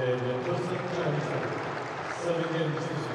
Ve Dost Ekran'ın sevgilerimiz